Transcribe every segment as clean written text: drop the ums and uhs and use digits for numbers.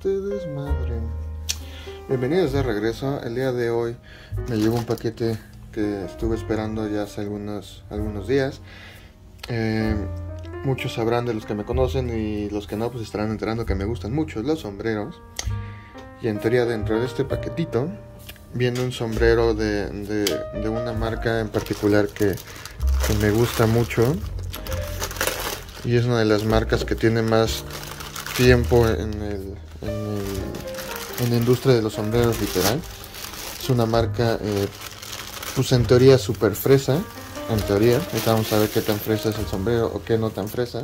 este desmadre. Bienvenidos de regreso. El día de hoy me llegó un paquete que estuve esperando ya hace algunos días. Muchos sabrán, de los que me conocen, y los que no pues estarán enterando, que me gustan mucho los sombreros. Y en teoría dentro de este paquetito viene un sombrero de una marca en particular que me gusta mucho. Y es una de las marcas que tiene más tiempo en la industria de los sombreros, literal. Es una marca, pues en teoría super fresa. En teoría, ahorita vamos a ver qué tan fresa es el sombrero o qué no tan fresa.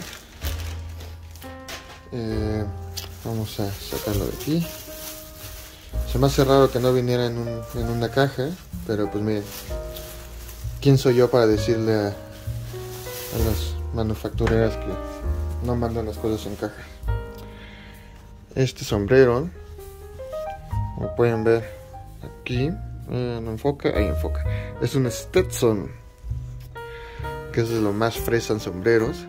Vamos a sacarlo de aquí. Se me hace raro que no viniera en una caja, pero pues miren, ¿quién soy yo para decirle a las manufactureras que no mandan las cosas en caja? Este sombrero, como pueden ver aquí, no enfoca, ahí enfoca, es un Stetson, que es de lo más fresa en sombreros.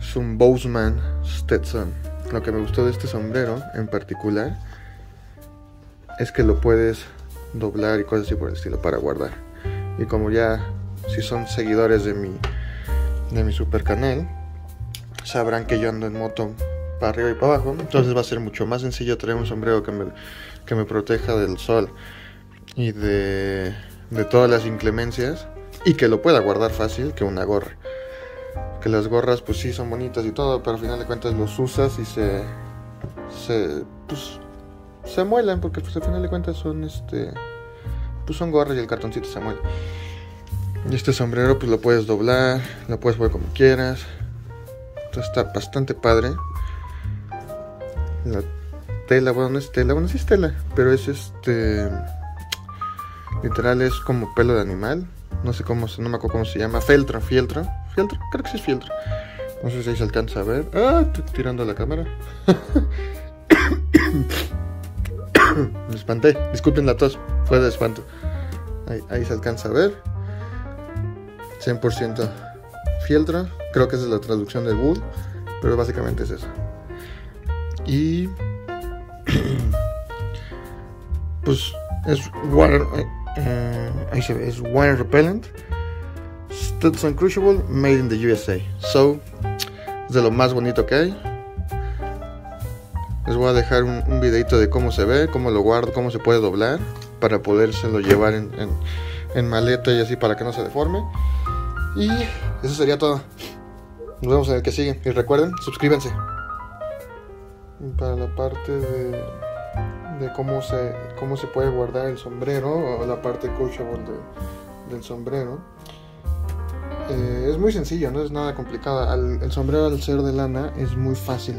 Es un Bozeman Stetson. Lo que me gustó de este sombrero en particular es que lo puedes doblar y cosas así por el estilo para guardar. Y como ya, si son seguidores de mi super canal, sabrán que yo ando en moto para arriba y para abajo. Entonces va a ser mucho más sencillo traer un sombrero que me proteja del sol y de todas las inclemencias, y que lo pueda guardar fácil, que una gorra. Que las gorras pues sí son bonitas y todo, pero al final de cuentas los usas y se muelan, porque pues al final de cuentas son pues son gorras y el cartoncito se muele. Y este sombrero pues lo puedes doblar, lo puedes poner como quieras. Entonces está bastante padre. La tela, bueno, no es tela, bueno, sí es tela, pero es literal es como pelo de animal. No me acuerdo cómo se llama. Fieltro, creo que sí es fieltro. No sé si ahí se alcanza a ver. Ah, estoy tirando la cámara. Me espanté, disculpen la tos, fue de espanto. Ahí se alcanza a ver. 100% fieltro, creo que esa es la traducción de wool, pero básicamente es eso. Y pues es wire repellent. Stetson Crucible made in the USA. So, es de lo más bonito que hay. Les voy a dejar un videito de cómo se ve, cómo lo guardo, cómo se puede doblar, para podérselo llevar en maleta y así, para que no se deforme. Y eso sería todo. Nos vemos en el que sigue. Y recuerden, suscríbanse. Para la parte de cómo se puede guardar el sombrero, o la parte crucible del sombrero. Es muy sencillo, no es nada complicado. El sombrero, al ser de lana, es muy fácil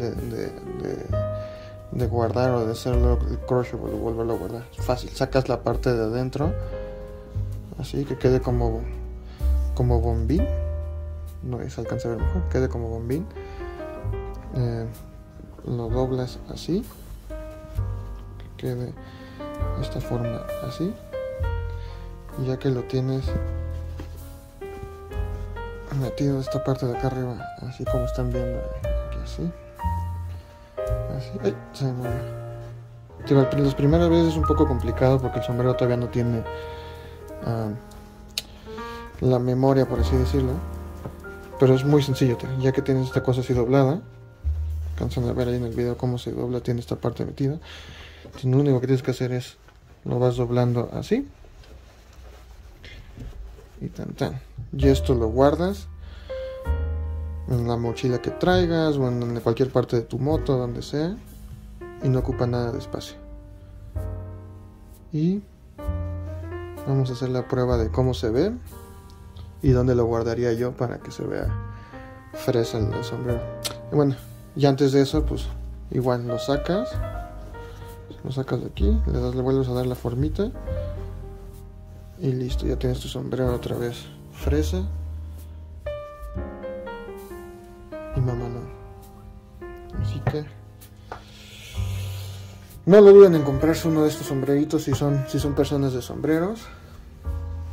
de guardar, o de hacerlo crushable, o volverlo a guardar. Es fácil, sacas la parte de adentro, así que quede como bombín. No se alcanza a ver mejor, quede como bombín. Lo doblas así, que quede de esta forma, así. Y ya que lo tienes metido esta parte de acá arriba, así como están viendo aquí, así. ¡Ay! Se mueve. Las primeras veces es un poco complicado, porque el sombrero todavía no tiene la memoria, por así decirlo, pero es muy sencillo. Ya que tienes esta cosa así doblada, alcanzan a ver ahí en el video cómo se dobla, tiene esta parte metida. Entonces, lo único que tienes que hacer es lo vas doblando así y tan tan. Y esto lo guardas en la mochila que traigas, o en cualquier parte de tu moto, donde sea, y no ocupa nada de espacio. Y vamos a hacer la prueba de cómo se ve y dónde lo guardaría yo para que se vea fresa el sombrero. Y bueno, y antes de eso pues igual lo sacas de aquí, le vuelves a dar la formita y listo, ya tienes tu sombrero otra vez fresa. Y mamá no. Así que no lo duden en comprarse uno de estos sombreritos si son personas de sombreros.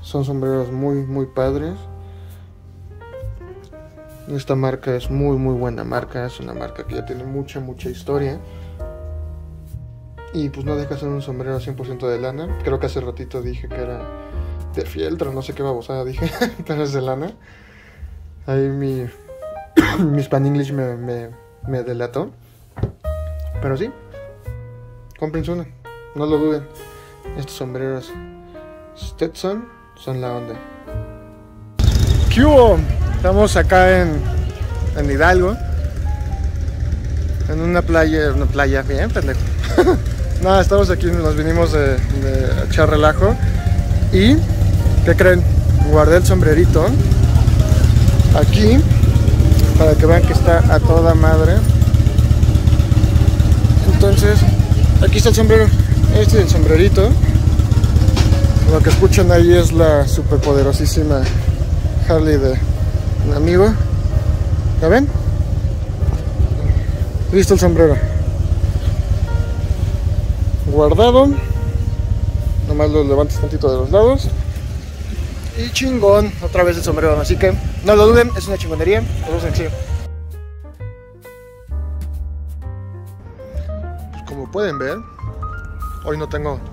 Son sombreros muy muy padres. Esta marca es muy buena marca, es una marca que ya tiene mucha historia. Y pues no deja de ser un sombrero 100% de lana. Creo que hace ratito dije que era de fieltro, no sé qué babosada dije, pero es de lana. Ahí mi Span English me delató. Pero sí, cómprense una, no lo duden. Estos sombreros Stetson son la onda. ¿Qué hubo? Estamos acá en Hidalgo, en una playa bien pendejo. Nada, estamos aquí, nos vinimos de echar relajo. Y, ¿qué creen? Guardé el sombrerito aquí para que vean que está a toda madre. Entonces, aquí está el sombrero. Este es el sombrerito. Lo que escuchan ahí es la superpoderosísima Harley de un amigo. ¿Ya ven? Listo el sombrero. Guardado. Nomás lo levantas tantito de los lados. Y chingón, otra vez el sombrero. Así que no lo duden, es una chingonería. Nos vemos en el siguiente. Pues como pueden ver, hoy no tengo